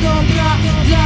dobra dla